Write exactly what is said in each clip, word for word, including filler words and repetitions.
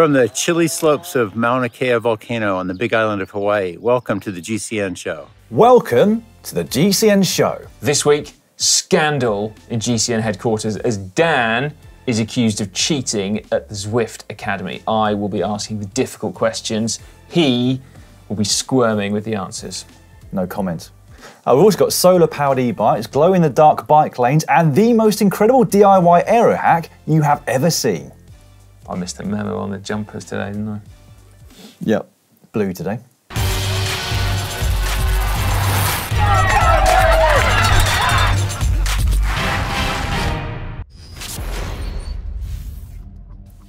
From the chilly slopes of Mauna Kea volcano on the Big Island of Hawaii, welcome to the G C N show. Welcome to the G C N show. This week, scandal in G C N headquarters as Dan is accused of cheating at the Zwift Academy. I will be asking the difficult questions. He will be squirming with the answers. No comment. Uh, we've also got solar-powered e-bikes, glow-in-the-dark bike lanes, and the most incredible D I Y aero hack you have ever seen. I missed the memo on the jumpers today, didn't I? Yep, blue today.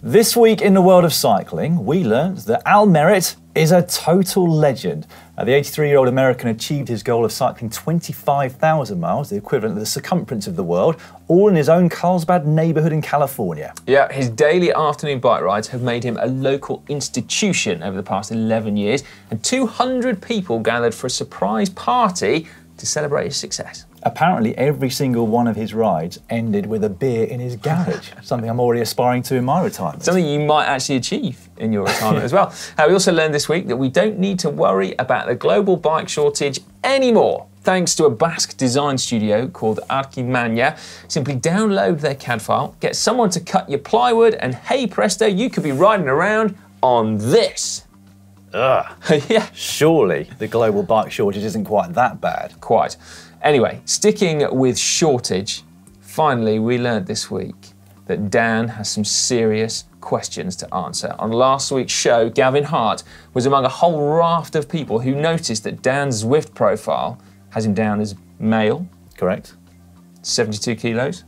This week in the world of cycling, we learned that Al Merritt is a total legend. Uh, the eighty-three-year-old American achieved his goal of cycling twenty-five thousand miles, the equivalent of the circumference of the world, all in his own Carlsbad neighborhood in California. Yeah, his daily afternoon bike rides have made him a local institution over the past eleven years, and two hundred people gathered for a surprise party to celebrate his success. Apparently, every single one of his rides ended with a beer in his garage, something I'm already aspiring to in my retirement. Something you might actually achieve in your retirement as well. Uh, we also learned this week that we don't need to worry about the global bike shortage anymore, thanks to a Basque design studio called Archi Magna. Simply download their C A D file, get someone to cut your plywood, and hey presto, you could be riding around on this. Ugh. Yeah. Surely the global bike shortage isn't quite that bad. Quite. Anyway, sticking with shortage, finally we learned this week that Dan has some serious questions to answer. On last week's show, Gavin Hart was among a whole raft of people who noticed that Dan's Zwift profile has him down as male. Correct. seventy-two kilos.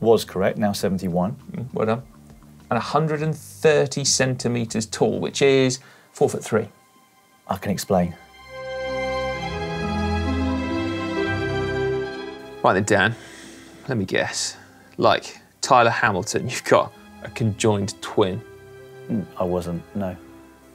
Was correct, now seventy-one. Mm, well done. And one hundred thirty centimetres tall, which is four foot three. I can explain. Right then, Dan, let me guess. Like Tyler Hamilton, you've got a conjoined twin. I wasn't, no.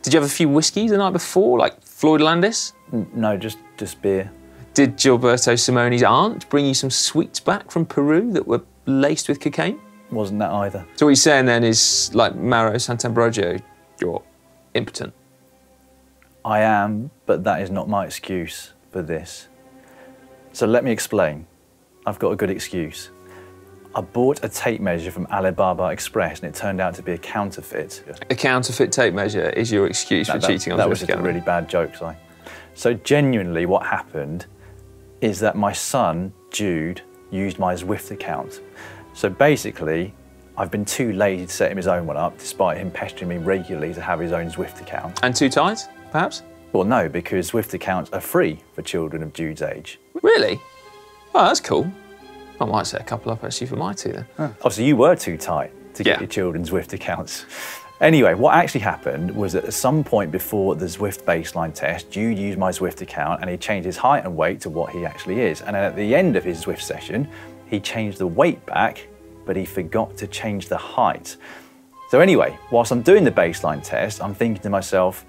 Did you have a few whiskies the night before, like Floyd Landis? No, just, just beer. Did Gilberto Simone's aunt bring you some sweets back from Peru that were laced with cocaine? Wasn't that either. So what you're saying then is, like Maurizio Sant'Ambrogio, you're impotent. I am, but that is not my excuse for this. So let me explain. I've got a good excuse. I bought a tape measure from Alibaba Express and it turned out to be a counterfeit. A counterfeit tape measure is your excuse that, for that, cheating on Zwift Academy. That was just a really bad joke, Si. So genuinely what happened is that my son, Jude, used my Zwift account. So basically, I've been too lazy to set him his own one up, despite him pestering me regularly to have his own Zwift account. And too tight, perhaps? Well, no, because Zwift accounts are free for children of Jude's age. Really? Oh, that's cool. I might set a couple up actually for my two then. Huh. Oh, so you were too tight to get yeah. your children's Zwift accounts. Anyway, what actually happened was that at some point before the Zwift baseline test, Jude used my Zwift account and he changed his height and weight to what he actually is. And then at the end of his Zwift session, he changed the weight back, but he forgot to change the height. So anyway, whilst I'm doing the baseline test, I'm thinking to myself,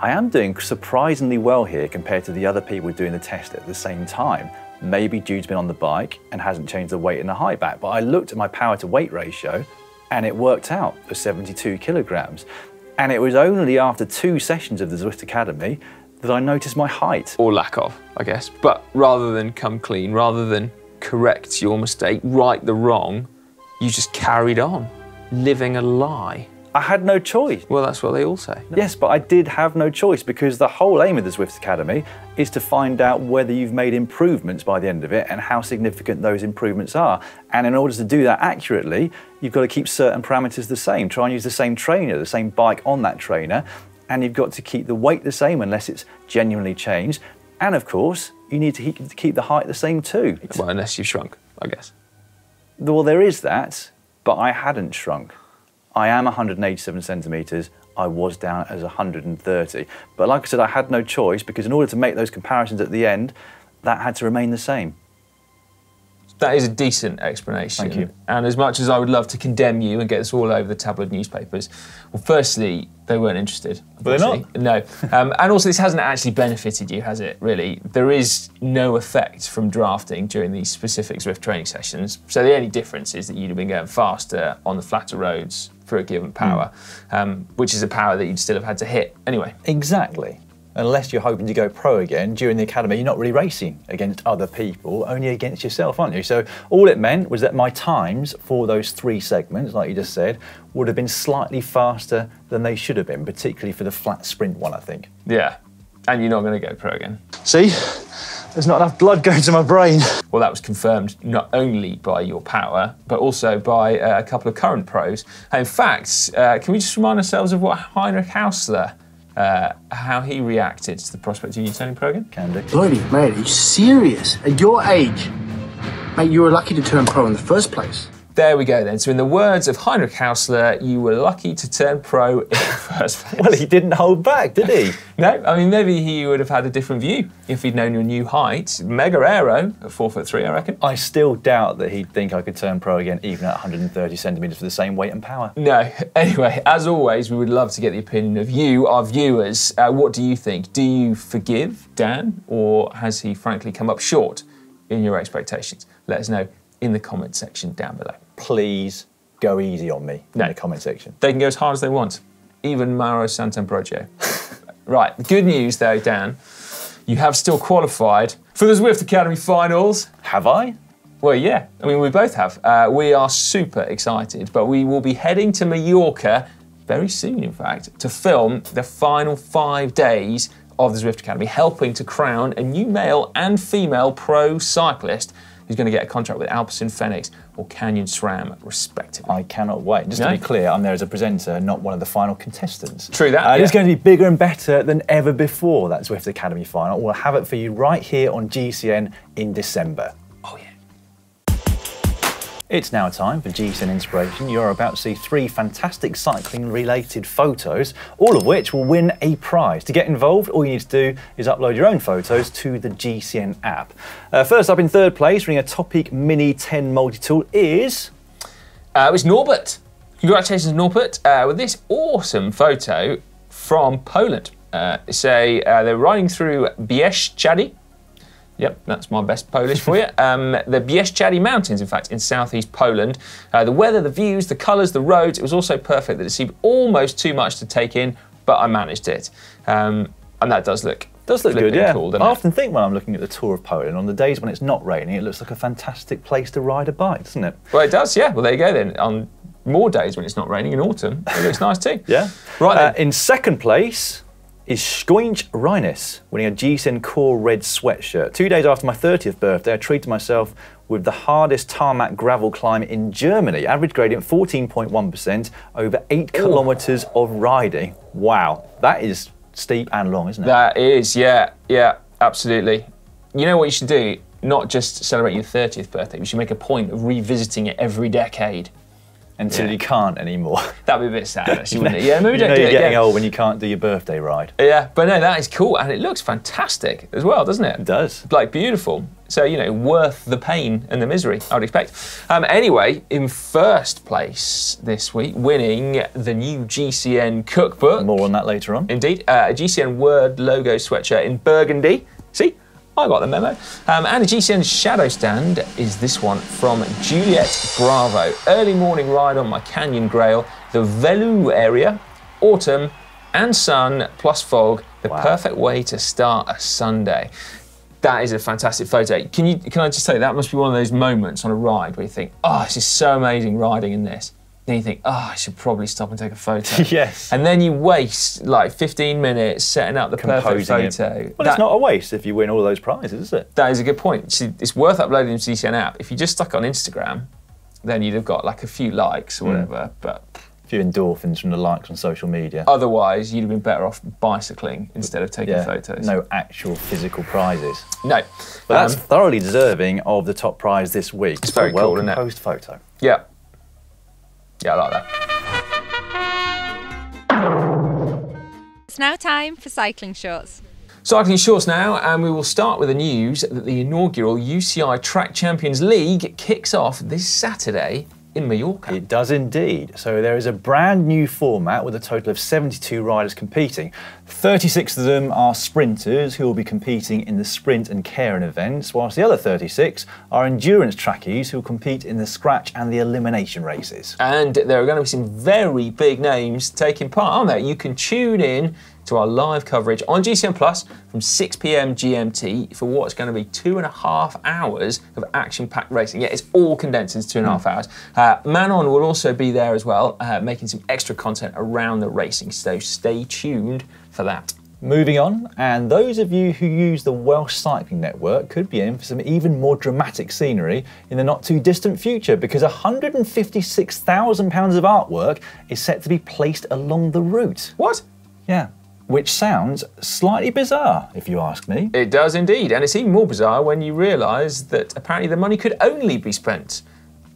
I am doing surprisingly well here compared to the other people doing the test at the same time. Maybe Jude's been on the bike and hasn't changed the weight in the high back, but I looked at my power to weight ratio and it worked out for seventy-two kilograms. And it was only after two sessions of the Zwift Academy that I noticed my height. Or lack of, I guess. But rather than come clean, rather than correct your mistake, right the wrong, you just carried on, living a lie. I had no choice. Well, that's what they all say. No. Yes, but I did have no choice because the whole aim of the Zwift Academy is to find out whether you've made improvements by the end of it and how significant those improvements are. And in order to do that accurately, you've got to keep certain parameters the same. Try and use the same trainer, the same bike on that trainer, and you've got to keep the weight the same unless it's genuinely changed. And of course, you need to keep the height the same too. Well, unless you've shrunk, I guess. Well, there is that, but I hadn't shrunk. I am one hundred eighty-seven centimetres, I was down as one hundred thirty. But like I said, I had no choice because in order to make those comparisons at the end, that had to remain the same. That is a decent explanation. Thank you. And as much as I would love to condemn you and get this all over the tabloid newspapers, well, firstly, they weren't interested. Were they not? No. um, and also, this hasn't actually benefited you, has it, really? There is no effect from drafting during these specific Zwift training sessions. So the only difference is that you'd have been going faster on the flatter roads for for a given power, mm. um, which is a power that you'd still have had to hit anyway. Exactly. Unless you're hoping to go pro again during the academy, you're not really racing against other people, only against yourself, aren't you? So all it meant was that my times for those three segments, like you just said, would have been slightly faster than they should have been, particularly for the flat sprint one, I think. Yeah, and you're not going to go pro again. See? There's not enough blood going to my brain. Well, that was confirmed not only by your power, but also by uh, a couple of current pros. And in fact, uh, can we just remind ourselves of what Heinrich Haussler, uh, how he reacted to the prospect of you turning pro again? Can do. Bloody mate, are you serious? At your age, mate, you were lucky to turn pro in the first place. There we go then. So in the words of Heinrich Haussler, you were lucky to turn pro in the first place. Well, he didn't hold back, did he? No, I mean, maybe he would have had a different view if he'd known your new height. Mega aero at four foot three, I reckon. I still doubt that he'd think I could turn pro again, even at one hundred and thirty centimetres for the same weight and power. No, anyway, as always, we would love to get the opinion of you, our viewers. Uh, what do you think? Do you forgive Dan, or has he frankly come up short in your expectations? Let us know in the comment section down below. Please go easy on me no. in the comment section. They can go as hard as they want, even Mauro Sant'Ambrogio. Right, the good news though, Dan, you have still qualified for the Zwift Academy finals. Have I? Well, yeah, I mean, we both have. Uh, we are super excited, but we will be heading to Mallorca very soon, in fact, to film the final five days of the Zwift Academy, helping to crown a new male and female pro cyclist who's going to get a contract with Alpecin Fenix or Canyon SRAM, respectively. I cannot wait. Just no. to be clear, I'm there as a presenter, not one of the final contestants. True that. Uh, yeah. It's going to be bigger and better than ever before, that Zwift Academy final. We'll have it for you right here on G C N in December. Oh, yeah. It's now time for G C N Inspiration. You're about to see three fantastic cycling-related photos, all of which will win a prize. To get involved, all you need to do is upload your own photos to the G C N app. Uh, first up in third place, running a Topic Mini ten multi-tool is... Uh, it's Norbert. Congratulations, Norbert, uh, with this awesome photo from Poland. Uh, say uh, they're riding through Bieszczady. Yep, that's my best Polish for you. Um, the Bieszczady Mountains, in fact, in southeast Poland. Uh, the weather, the views, the colours, the roads, it was all so perfect that it seemed almost too much to take in, but I managed it. Um, and that does look Does look good, yeah. Cool, I it? often think when I'm looking at the tour of Poland, on the days when it's not raining, it looks like a fantastic place to ride a bike, doesn't it? Well, it does, yeah. Well, there you go then. On more days when it's not raining in autumn, it looks nice too. Yeah. Right uh, then. In second place is Squinch Rhinus, winning a G C N Core Red sweatshirt. Two days after my thirtieth birthday, I treated myself with the hardest tarmac gravel climb in Germany. Average gradient fourteen point one percent over eight kilometers of riding. Wow, that is steep and long, isn't it? That is, yeah, yeah, absolutely. You know what you should do? Not just celebrate your thirtieth birthday, you should make a point of revisiting it every decade. Until yeah. you can't anymore. That'd be a bit sad, actually, wouldn't it? Yeah, maybe don't do it. You're getting yeah. old when you can't do your birthday ride. Yeah, but no, that is cool, and it looks fantastic as well, doesn't it? It does. Like, beautiful. So, you know, worth the pain and the misery, I would expect. Um, anyway, in first place this week, winning the new G C N cookbook. More on that later on. Indeed. Uh, a G C N Word logo sweatshirt in burgundy. See? I got the memo. Um, and a G C N shadow stand is this one from Juliet Bravo. Early morning ride on my Canyon Grail, the Velou area, autumn and sun plus fog, the wow. perfect way to start a Sunday. That is a fantastic photo. Can you? Can I just tell you, that must be one of those moments on a ride where you think, oh, this is so amazing riding in this. Then you think, oh, I should probably stop and take a photo. Yes. And then you waste like fifteen minutes setting up the Composing perfect photo. It. Well, that, it's not a waste if you win all those prizes, is it? That is a good point. See, it's worth uploading to the G C N app. If you just stuck on Instagram, then you'd have got like a few likes or mm. whatever, but... A few endorphins from the likes on social media. Otherwise, you'd have been better off bicycling instead of taking yeah, photos. No actual physical prizes. No. But um, that's thoroughly deserving of the top prize this week. It's very a cool, isn't it? Well-composed photo. Yeah. Yeah, I like that. It's now time for cycling shorts. Cycling shorts now, and we will start with the news that the inaugural U C I Track Champions League kicks off this Saturday in Mallorca. It does indeed. So there is a brand new format with a total of seventy-two riders competing. thirty-six of them are sprinters who will be competing in the sprint and Cairn events, whilst the other thirty-six are endurance trackies who will compete in the scratch and the elimination races. And there are going to be some very big names taking part, aren't there? You can tune in to our live coverage on G C N Plus from six p m G M T for what's going to be two and a half hours of action-packed racing. Yeah, it's all condensed into two and a half hours. Uh, Manon will also be there as well, uh, making some extra content around the racing, so stay tuned for that. Moving on, and those of you who use the Welsh Cycling Network could be in for some even more dramatic scenery in the not too distant future, because one hundred and fifty-six thousand pounds of artwork is set to be placed along the route. What? Yeah. Which sounds slightly bizarre, if you ask me. It does indeed, and it's even more bizarre when you realise that apparently the money could only be spent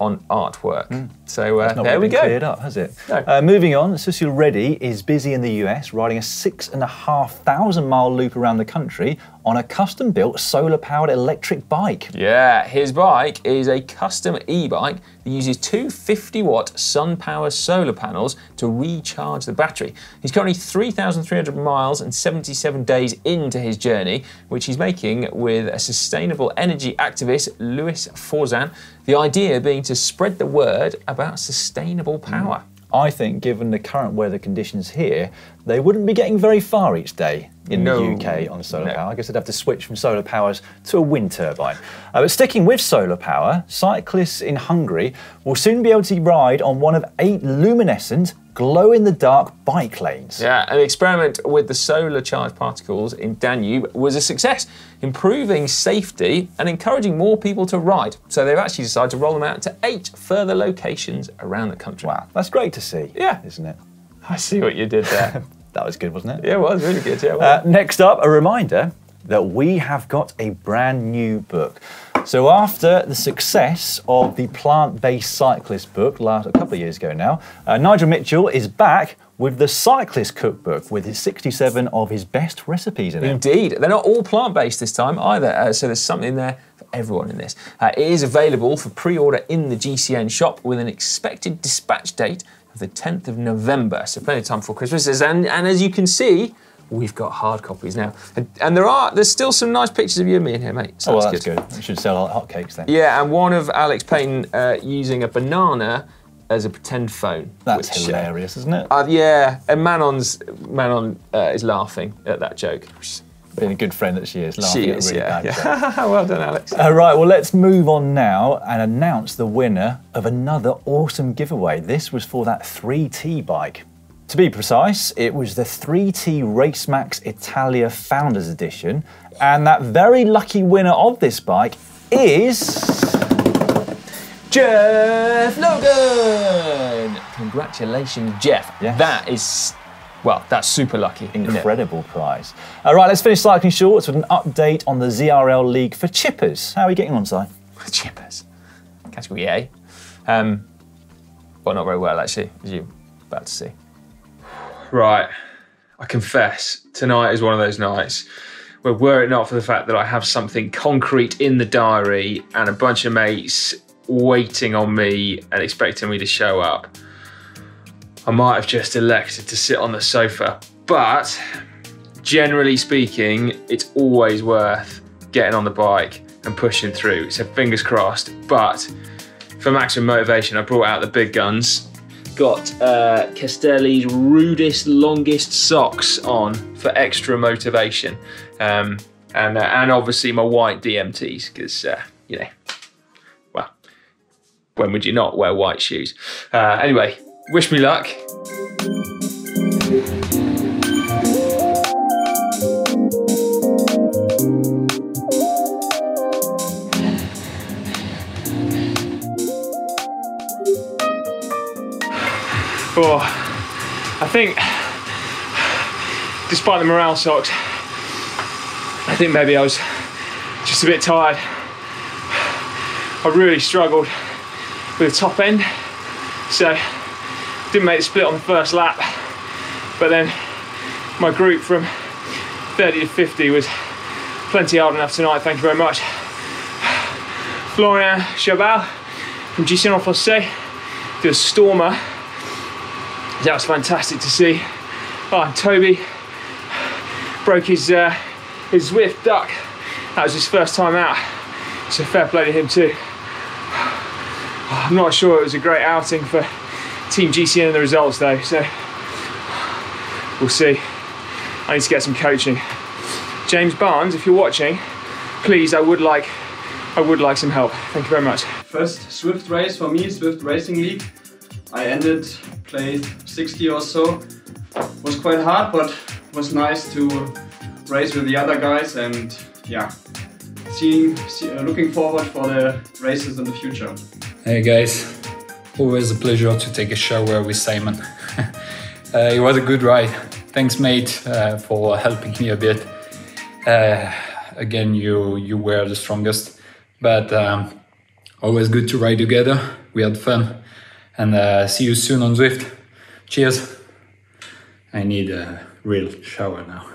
on artwork. Mm. So uh, there we go. It's not cleared up, has it? No. Uh, moving on, Susil Reddy is busy in the U S riding a six and a half thousand mile loop around the country on a custom built solar powered electric bike. Yeah, his bike is a custom e-bike that uses two fifty watt sun power solar panels to recharge the battery. He's currently three thousand three hundred miles and seventy-seven days into his journey, which he's making with a sustainable energy activist, Louis Forzan. The idea being to spread the word about sustainable power. I think, given the current weather conditions here, they wouldn't be getting very far each day in no. the U K on solar no. power. I guess they'd have to switch from solar powers to a wind turbine. Uh, but sticking with solar power, cyclists in Hungary will soon be able to ride on one of eight luminescent, glow-in-the-dark bike lanes. Yeah, an experiment with the solar charged particles in Danube was a success, improving safety and encouraging more people to ride. So they've actually decided to roll them out to eight further locations around the country. Wow, that's great to see, yeah, isn't it? I see what you did there. That was good, wasn't it? Yeah, it was really good, yeah. Uh, next up, a reminder that we have got a brand new book. So after the success of the plant-based cyclist book last a couple of years ago now, uh, Nigel Mitchell is back with the Cyclist Cookbook, with his sixty-seven of his best recipes in it. Indeed, they're not all plant-based this time either, uh, so there's something there for everyone in this. Uh, it is available for pre-order in the G C N shop with an expected dispatch date of the tenth of November, so plenty of time for Christmas, and, and as you can see, we've got hard copies now. And, and there are, there's still some nice pictures of you and me in here, mate. So oh, well, that's good. good. We should sell our hotcakes then. Yeah, and one of Alex Payton uh, using a banana as a pretend phone. That's which, hilarious, uh, isn't it? Uh, yeah, and Manon's, Manon uh, is laughing at that joke. Being a good friend that she is, laughing she is, at a really yeah, bad yeah. joke. Well done, Alex. All right, well, let's move on now and announce the winner of another awesome giveaway. This was for that three T bike. To be precise, it was the three T RaceMax Italia Founders Edition, and that very lucky winner of this bike is Jeff Logan! Congratulations, Jeff. Yes. That is, well, that's super lucky. Incredible prize. All right, let's finish Cycling Shorts with an update on the Z R L League for chippers. How are you getting on, Si? Chippers? Category A. Um, well, not very well, actually, as you're about to see. Right, I confess, tonight is one of those nights where, were it not for the fact that I have something concrete in the diary and a bunch of mates waiting on me and expecting me to show up, I might have just elected to sit on the sofa. But generally speaking, it's always worth getting on the bike and pushing through, so fingers crossed. But for maximum motivation, I brought out the big guns. Got uh, Castelli's rudest, longest socks on for extra motivation, um, and uh, and obviously my white D M Ts because uh, you know, well, when would you not wear white shoes? Uh, anyway, wish me luck. Oh, I think, despite the morale socks, I think maybe I was just a bit tired. I really struggled with the top end, so didn't make the split on the first lap, but then my group from thirty to fifty was plenty hard enough tonight, thank you very much. Florian Chabal from G C N Francais to a stormer. That was fantastic to see. Oh, and Toby broke his uh, his Zwift duck. That was his first time out, so fair play to him too. I'm not sure it was a great outing for Team G C N and the results though, so we'll see. I need to get some coaching. James Barnes, if you're watching, please, I would like, I would like some help. Thank you very much. First Zwift race for me, Zwift Racing League. I ended, played sixty or so. It was quite hard, but it was nice to race with the other guys, and yeah, seeing, see, uh, looking forward for the races in the future. Hey guys, always a pleasure to take a shower with Simon. Uh, it was a good ride. Thanks, mate, uh, for helping me a bit. Uh, again, you you were the strongest, but um, always good to ride together. We had fun, and uh, see you soon on Zwift. Cheers. I need a real shower now.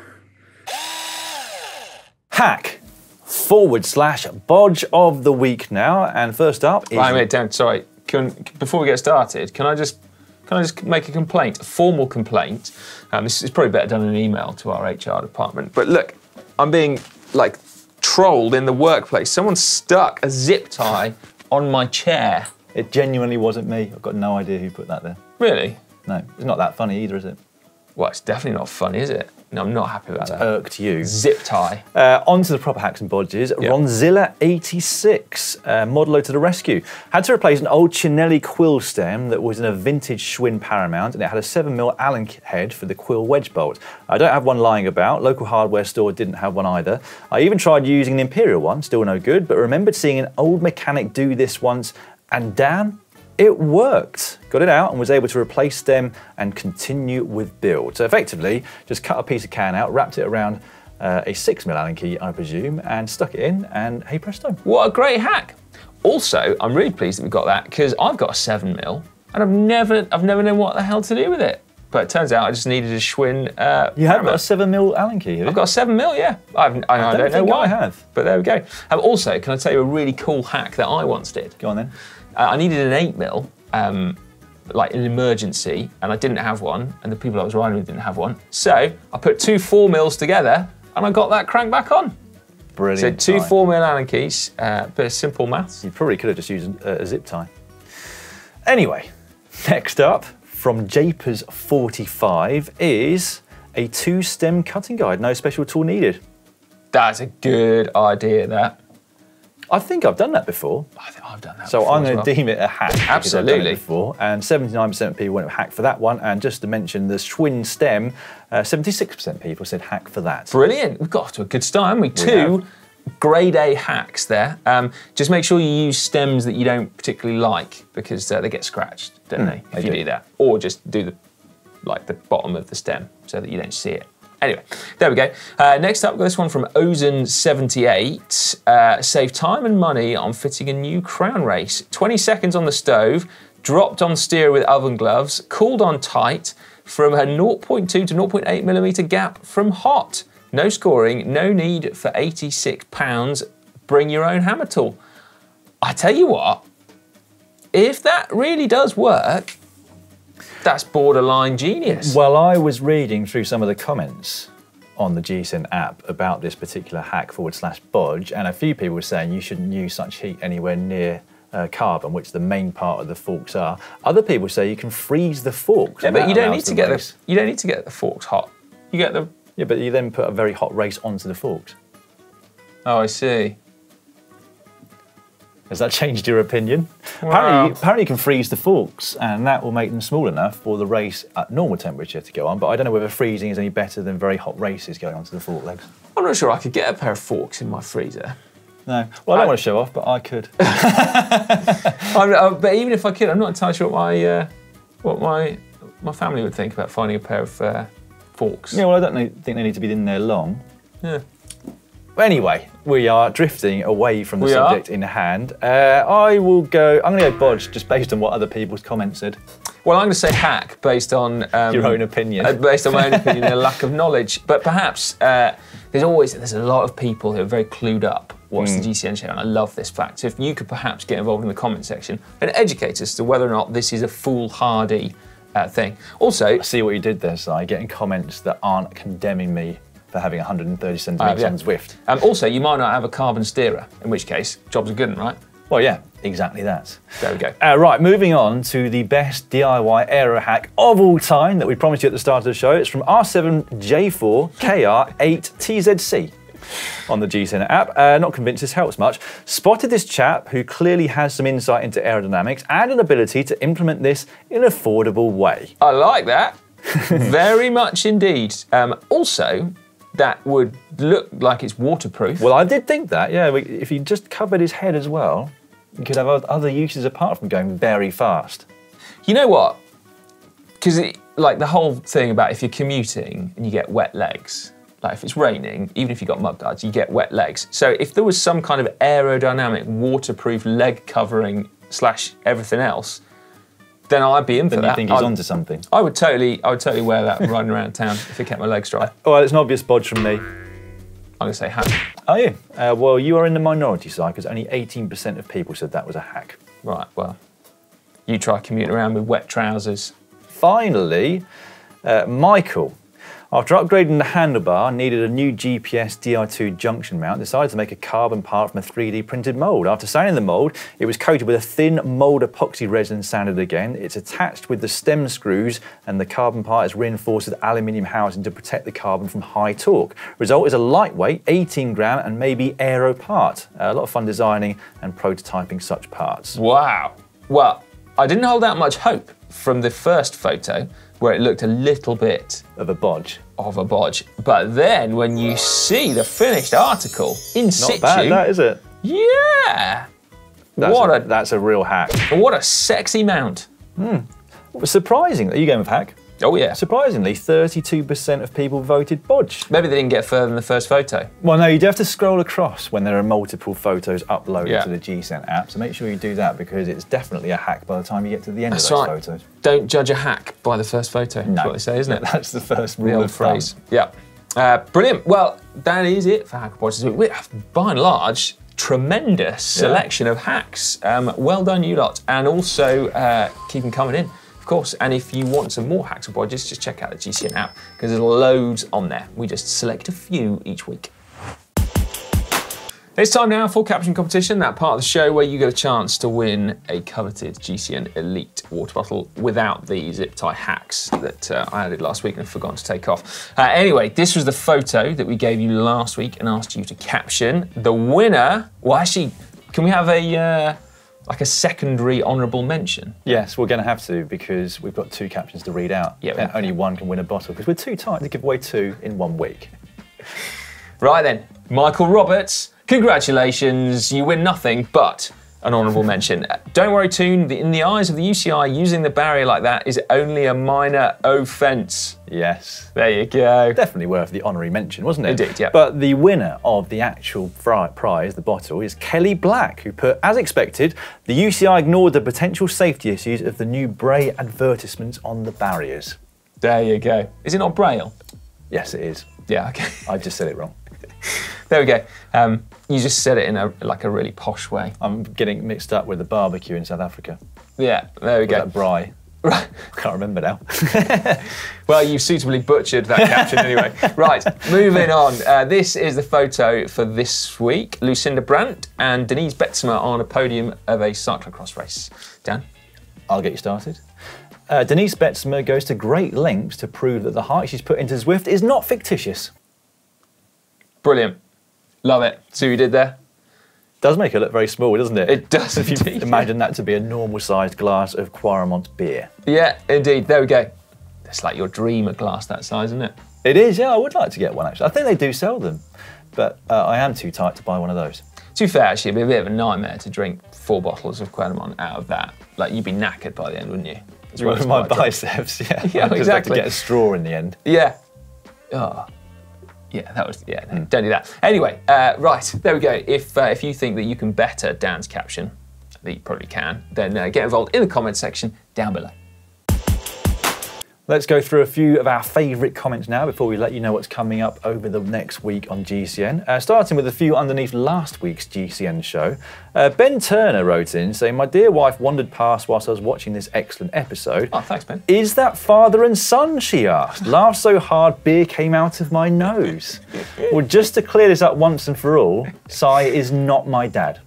Hack forward slash bodge of the week now, and first up is. Right, wait, Dan, sorry. Can, before we get started, can I just? Can I just make a complaint, a formal complaint? Um, this is probably better done in an email to our H R department. But look, I'm being like trolled in the workplace. Someone stuck a zip tie on my chair. It genuinely wasn't me. I've got no idea who put that there. Really? No, it's not that funny either, is it? Well, it's definitely not funny, is it? No, I'm not happy about that. It irked you. Zip tie. Uh, on to the proper hacks and bodges. Yep. Ronzilla eighty-six, uh, Modelo to the rescue. Had to replace an old Cinelli quill stem that was in a vintage Schwinn Paramount, and it had a seven mil Allen head for the quill wedge bolt. I don't have one lying about. Local hardware store didn't have one either. I even tried using an Imperial one, still no good, but remembered seeing an old mechanic do this once, and damn, it worked. Got it out and was able to replace stem and continue with build. So effectively, just cut a piece of can out, wrapped it around uh, a six mil Allen key, I presume, and stuck it in, and hey presto. What a great hack. Also, I'm really pleased that we got that, because I've got a seven mil, and I've never, I've never known what the hell to do with it. But it turns out I just needed a Schwinn. Uh, you have got a seven mil Allen key, have you? I've got a seven mil, yeah. I've, I, I, I don't, don't know why I have. But there we go. Um, also, can I tell you a really cool hack that I once did? Go on then. Uh, I needed an eight mil, um, like an emergency, and I didn't have one, and the people I was riding with didn't have one. So I put two four mils together, and I got that crank back on. Brilliant. So two tie. four mil Allen keys, uh, bit of simple maths. You probably could have just used a, a zip tie. Anyway, next up from Japers forty-five is a two-stem cutting guide. No special tool needed. That's a good idea. That. I think I've done that before. I think I've done that so before. So I'm going to well. deem it a hack. Absolutely. I've done it before, and seventy-nine percent of people went hack for that one. And just to mention the Schwinn stem, seventy-six percent uh, of people said hack for that. Brilliant. We've got off to a good start, haven't we? we Two have. grade A hacks there. Um, just make sure you use stems that you don't particularly like, because uh, they get scratched, don't mm, they? If they you do. do that. Or just do the like the bottom of the stem so that you don't see it. Anyway, there we go. Uh, next up, we've got this one from Ozen seventy-eight. Uh, save time and money on fitting a new crown race. twenty seconds on the stove, dropped on steer with oven gloves, cooled on tight from a zero point two to zero point eight millimeter gap from hot. No scoring, no need for eighty-six pounds. Bring your own hammer tool. I tell you what, if that really does work, that's borderline genius. Well, I was reading through some of the comments on the G C N app about this particular hack forward slash bodge, and a few people were saying you shouldn't use such heat anywhere near uh, carbon, which the main part of the forks are. Other people say you can freeze the forks. Yeah, but you don't need to get the, you don't need to get the forks hot. You get the yeah, but you then put a very hot race onto the forks. Oh, I see. Has that changed your opinion? Wow. Apparently, apparently you can freeze the forks, and that will make them small enough for the race at normal temperature to go on, but I don't know whether freezing is any better than very hot races going onto the fork legs. I'm not sure I could get a pair of forks in my freezer. No. Well, I don't I... want to show off, but I could. I, but even if I could, I'm not entirely sure what my, uh, what my, my family would think about finding a pair of uh, forks. Yeah, well, I don't think they need to be in there long. Yeah. Anyway, we are drifting away from the we subject are. in hand. Uh, I will go, I'm gonna go bodge just based on what other people's comments said. Well, I'm gonna say hack based on- um, your own opinion. Uh, based on my own opinion and a lack of knowledge. But perhaps, uh, there's always, there's a lot of people who are very clued up watch mm. the G C N channel. I love this fact. So if you could perhaps get involved in the comment section and educate us to whether or not this is a foolhardy uh, thing. Also, I see what you did there, Si, getting comments that aren't condemning me for having one hundred thirty centimetres uh, yeah. on Zwift. Um, also, you might not have a carbon steerer, in which case, jobs are good, and right? Well, yeah, exactly that. There we go. Uh, right, moving on to the best D I Y aero hack of all time that we promised you at the start of the show. It's from R seven J four K R eight T Z C on the G C N app. Uh, not convinced this helps much. Spotted this chap who clearly has some insight into aerodynamics and an ability to implement this in an affordable way. I like that. Very much indeed. Um, also, that would look like it's waterproof. Well, I did think that, yeah. If he just covered his head as well, you could have other uses apart from going very fast. You know what? Because like the whole thing about if you're commuting and you get wet legs, like if it's raining, even if you've got mudguards, you get wet legs. So if there was some kind of aerodynamic, waterproof leg covering slash everything else, then I'd be in for that. Then you think he's I'd, onto something. I would totally, I would totally wear that riding around town if it kept my legs dry. Oh, well, it's an obvious bodge from me. I'm gonna say hack. Are you? Uh, well, you are in the minority, Si, because only eighteen percent of people said that was a hack. Right, well, you try commuting around with wet trousers. Finally, uh, Michael, after upgrading the handlebar, needed a new G P S D I two junction mount, decided to make a carbon part from a three D printed mould. After sanding the mould, it was coated with a thin mould epoxy resin sanded again. It's attached with the stem screws and the carbon part is reinforced with aluminium housing to protect the carbon from high torque. Result is a lightweight, eighteen gram and maybe aero part. Uh, a lot of fun designing and prototyping such parts. Wow. Well, I didn't hold out much hope from the first photo, where it looked a little bit of a bodge. Of a bodge. But then when you see the finished article in situ. Not bad, that is it? Yeah. That's what a, a that's a real hack. What a sexy mount. Hmm. Surprisingly, are you going with hack? Oh yeah. Surprisingly, thirty-two percent of people voted bodge. Maybe they didn't get further than the first photo. Well, no, you do have to scroll across when there are multiple photos uploaded yeah. to the G C N app, so make sure you do that because it's definitely a hack by the time you get to the end that's of those right. photos. Don't judge a hack by the first photo, no. That's what they say, isn't it? That's the first rule the of phrase. Thumb. Yeah. Uh, brilliant. Well, that is it for Hack Watch this week. We have, by and large, tremendous yeah. selection of hacks. Um, well done, you lot. And also, uh, keep them coming in. Of course, and if you want some more hacks or bodges, just check out the G C N app because there's loads on there. We just select a few each week. It's time now for Caption Competition, that part of the show where you get a chance to win a coveted G C N Elite water bottle without the zip tie hacks that uh, I added last week and I've forgotten to take off. Uh, anyway, this was the photo that we gave you last week and asked you to caption. The winner, well actually, can we have a... Uh, like a secondary honourable mention? Yes, we're going to have to because we've got two captions to read out. Yeah, and only one can win a bottle because we're too tight to give away two in one week. Right then, Michael Roberts, congratulations. You win nothing but an honourable mention. Don't worry, Toon, in the eyes of the U C I, using the barrier like that is only a minor offence. Yes. There you go. Definitely worth the honorary mention, wasn't it? Indeed, yeah. But the winner of the actual prize, the bottle, is Kelly Black, who put, as expected, the U C I ignored the potential safety issues of the new Braille advertisements on the barriers. There you go. Is it not Braille? Yes, it is. Yeah, okay. I just said it wrong. There we go. Um, you just said it in a like a really posh way. I'm getting mixed up with the barbecue in South Africa. Yeah, there we or go. That braai. Right. I can't remember now. Well, you've suitably butchered that caption anyway. Right, moving on. Uh, this is the photo for this week. Lucinda Brandt and Denise Betzmer on a podium of a cyclocross race. Dan? I'll get you started. Uh, Denise Betzmer goes to great lengths to prove that the heart she's put into Zwift is not fictitious. Brilliant. Love it. See what you did there? Does make it look very small, doesn't it? It does, if you imagine that to be a normal-sized glass of Quaramont beer. Yeah, indeed. There we go. It's like your dream, a glass that size, isn't it? It is, yeah. I would like to get one, actually. I think they do sell them, but uh, I am too tight to buy one of those. To be fair, actually, it'd be a bit of a nightmare to drink four bottles of Quaramont out of that. Like, you'd be knackered by the end, wouldn't you? As well as my biceps, yeah. Yeah, I'd exactly. Just have to get a straw in the end. Yeah. Oh. Yeah, that was, yeah, no, don't do that. Anyway, uh, right, there we go. If uh, if you think that you can better Dan's caption, that you probably can, then uh, get involved in the comment section down below. Let's go through a few of our favourite comments now before we let you know what's coming up over the next week on G C N. Uh, starting with a few underneath last week's G C N show. Uh, Ben Turner wrote in saying, "My dear wife wandered past whilst I was watching this excellent episode." Oh, thanks, Ben. "Is that father and son?" she asked. "Laughed so hard beer came out of my nose." Well, just to clear this up once and for all, Si is not my dad.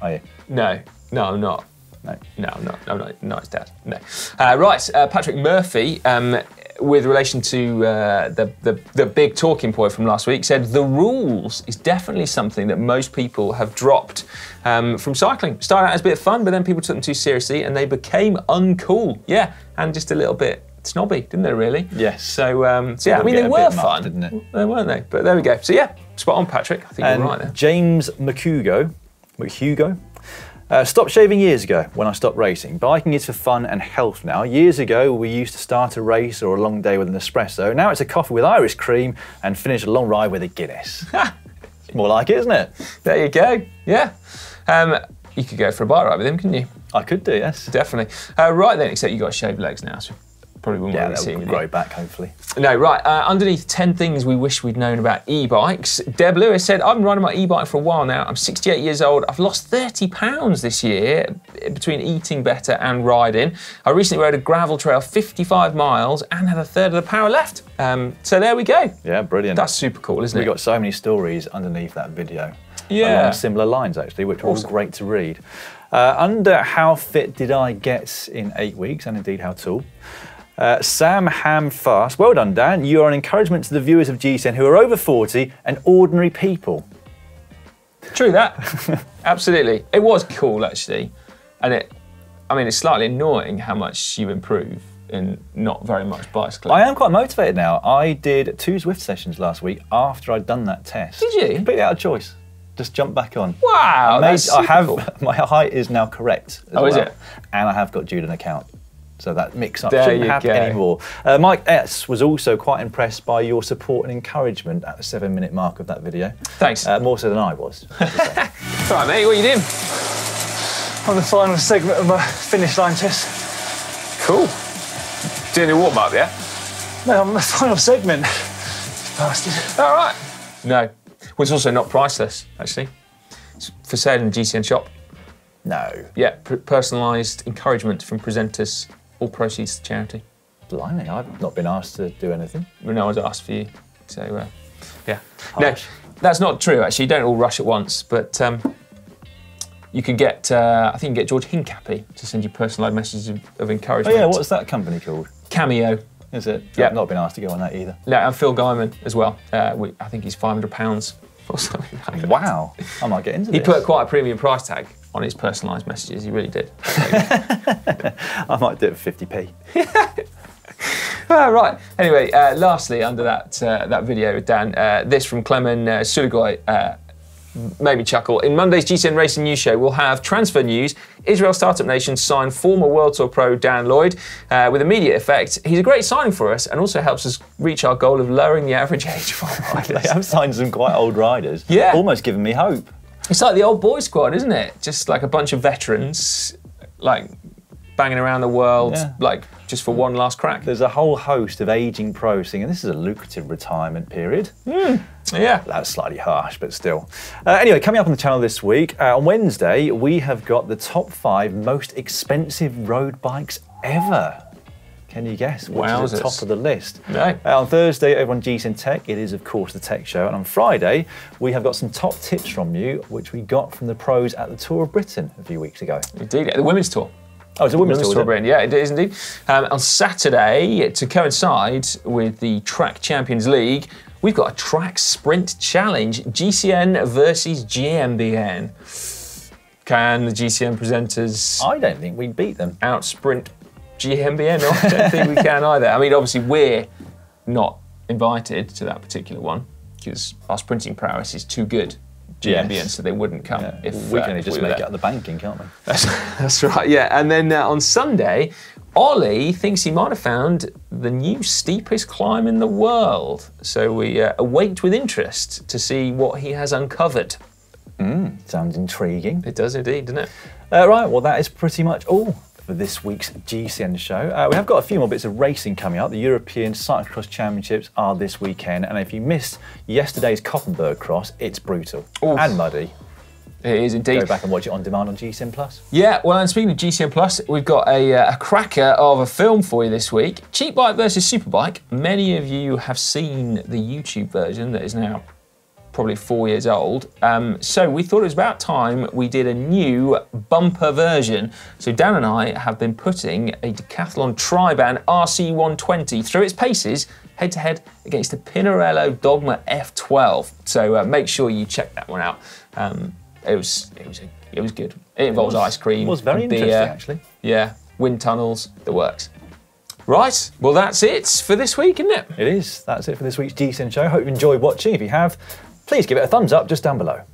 Are you? No, no, I'm not. No, no, I'm not. I'm not, not his dad. No. Uh, right, uh, Patrick Murphy, um, with relation to uh, the, the the big talking point from last week, said the rules is definitely something that most people have dropped um, from cycling. Started out as a bit of fun, but then people took them too seriously and they became uncool. Yeah, and just a little bit snobby, didn't they? Really? Yes. So, um, so yeah, I mean, they were fun, much, didn't it? They weren't they? But there we go. So yeah, spot on, Patrick. I think um, you're right there. James McHugo, McHugo. Uh, stopped shaving years ago when I stopped racing. Biking is for fun and health now. Years ago, we used to start a race or a long day with an espresso. Now it's a coffee with Irish cream and finish a long ride with a Guinness. It's more like it, isn't it? There you go, yeah. Um, you could go for a bike ride with him, couldn't you? I could do, yes. Definitely. Uh, right then, except you've got to shave legs now. So probably wouldn't yeah, really see him. Grow you. Back, hopefully. No, right. Uh, underneath ten things we wish we'd known about e-bikes, Deb Lewis said, "I've been riding my e-bike for a while now. I'm sixty-eight years old. I've lost thirty pounds this year between eating better and riding. I recently rode a gravel trail fifty-five miles and had a third of the power left." Um, so there we go. Yeah, brilliant. That's super cool, isn't we it? We've got so many stories underneath that video. Yeah. Along similar lines, actually, which awesome. Were all great to read. Uh, under how fit did I get in eight weeks, and indeed how tall? Uh, Sam Ham Fast, "Well done, Dan. You are an encouragement to the viewers of G C N who are over forty and ordinary people." True that. Absolutely. It was cool, actually. And it, I mean, it's slightly annoying how much you improve in not very much bicycling. I am quite motivated now. I did two Zwift sessions last week after I'd done that test. Did you? Completely out of choice. Just jump back on. Wow. Made, that's I have, cool. My height is now correct. As oh, well. Is it? And I have got Jude an account. So that mix-up shouldn't happen go. Anymore. Uh, Mike S was also quite impressed by your support and encouragement at the seven-minute mark of that video. Thanks. Uh, more so than I was. It's all right, mate. What are you doing? On the final segment of my finish line test. Cool. Doing a warm-up, yeah? No, I'm on the final segment. Bastard. All right. No. Well, it's also not priceless, actually. It's for sale in the G C N shop. No. Yeah, personalised encouragement from presenters. All proceeds to charity. Blimey, I've not been asked to do anything. Well, no one's asked for you, so uh, yeah. Harsh. No, that's not true, actually. You don't all rush at once, but um, you can get, uh, I think you can get George Hincapie to send you personalised messages of, of encouragement. Oh yeah, what's that company called? Cameo. Is it? Yeah. I've not been asked to go on that either. No, and Phil Guyman as well. Uh, we, I think he's five hundred pounds or something like that. Wow, I might get into this. He put quite a premium price tag on his personalised messages, he really did. I might do it for fifty p. ah, right, anyway, uh, lastly, under that uh, that video with Dan, uh, this from Clemen uh, Sulugoy uh, made me chuckle. "In Monday's G C N Racing News Show, we'll have transfer news. Israel Startup Nation signed former World Tour pro Dan Lloyd uh, with immediate effect. He's a great signing for us and also helps us reach our goal of lowering the average age of our riders." They have signed some quite old riders. Yeah. Almost giving me hope. It's like the old boy squad, isn't it? Just like a bunch of veterans, like banging around the world, yeah. like just for one last crack. There's a whole host of aging pros thinking, this is a lucrative retirement period. Mm. Yeah. That's slightly harsh, but still. Uh, anyway, coming up on the channel this week, uh, on Wednesday, we have got the top five most expensive road bikes ever. Can you guess which Wowzers. Is at the top of the list? No. Uh, on Thursday, over on G C N Tech, it is, of course, the Tech Show. And on Friday, we have got some top tips from you, which we got from the pros at the Tour of Britain a few weeks ago. Indeed, at the Women's Tour. Oh, it's a Women's, women's Tour, Tour Britain. Yeah, it is indeed. Um, on Saturday, to coincide with the Track Champions League, we've got a Track Sprint Challenge, G C N versus G M B N. Can the G C N presenters... I don't think we'd beat them. Out-sprint G M B N, no, I don't think we can either. I mean, obviously, we're not invited to that particular one because our sprinting prowess is too good, G M B N, yes. so they wouldn't come. Yeah. If, we can uh, only just we make it out the banking, can't we? That's, that's right, yeah. And then uh, on Sunday, Ollie thinks he might have found the new steepest climb in the world. So we uh, await with interest to see what he has uncovered. Mm, sounds intriguing. It does indeed, doesn't it? Uh, right, well, that is pretty much all for this week's G C N show. Uh, we have got a few more bits of racing coming up. The European Cyclocross Championships are this weekend, and if you missed yesterday's Koppenberg Cross, it's brutal. Oof. And muddy. It is indeed. Go back and watch it on demand on G C N Plus. Yeah, well, and speaking of G C N Plus, we've got a, uh, a cracker of a film for you this week. Cheap Bike versus Superbike. Many of you have seen the YouTube version that is now probably four years old. Um, so we thought it was about time we did a new bumper version. So Dan and I have been putting a Decathlon Tri-Ban R C one twenty through its paces head-to-head -head against the Pinarello Dogma F twelve. So uh, make sure you check that one out. Um, It was, it was, it was good. It involves it was, ice cream. It was very beer, interesting, actually. Yeah, wind tunnels, the works. Right, well, that's it for this week, isn't it? It is. That's it for this week's G C N show. Hope you enjoyed watching. If you have, please give it a thumbs up just down below.